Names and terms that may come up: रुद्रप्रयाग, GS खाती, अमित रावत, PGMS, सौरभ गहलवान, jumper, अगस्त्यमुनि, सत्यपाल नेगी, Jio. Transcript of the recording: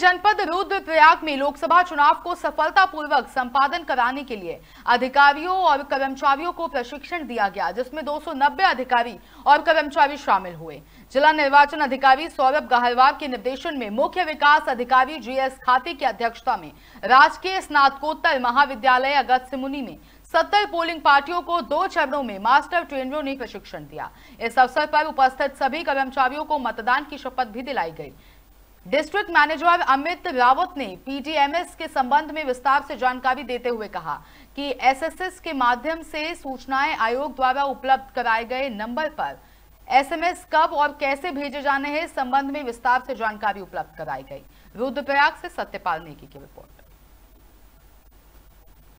जनपद रुद्रप्रयाग में लोकसभा चुनाव को सफलतापूर्वक संपादन कराने के लिए अधिकारियों और कर्मचारियों को प्रशिक्षण दिया गया, जिसमें 290 अधिकारी और कर्मचारी शामिल हुए। जिला निर्वाचन अधिकारी सौरभ गहलवान के निर्देशन में मुख्य विकास अधिकारी GS खाती की अध्यक्षता में राजकीय स्नातकोत्तर महाविद्यालय अगस्त्यमुनि में 70 पोलिंग पार्टियों को 2 चरणों में मास्टर ट्रेनरों ने प्रशिक्षण दिया। इस अवसर पर उपस्थित सभी कर्मचारियों को मतदान की शपथ भी दिलाई गई। डिस्ट्रिक्ट मैनेजर अमित रावत ने PGMS के संबंध में विस्तार से जानकारी देते हुए कहा कि SSS के माध्यम से सूचनाएं आयोग द्वारा उपलब्ध कराए गए नंबर पर SMS कब और कैसे भेजे जाने हैं, संबंध में विस्तार से जानकारी उपलब्ध कराई गई। रुद्रप्रयाग से सत्यपाल नेगी की रिपोर्ट।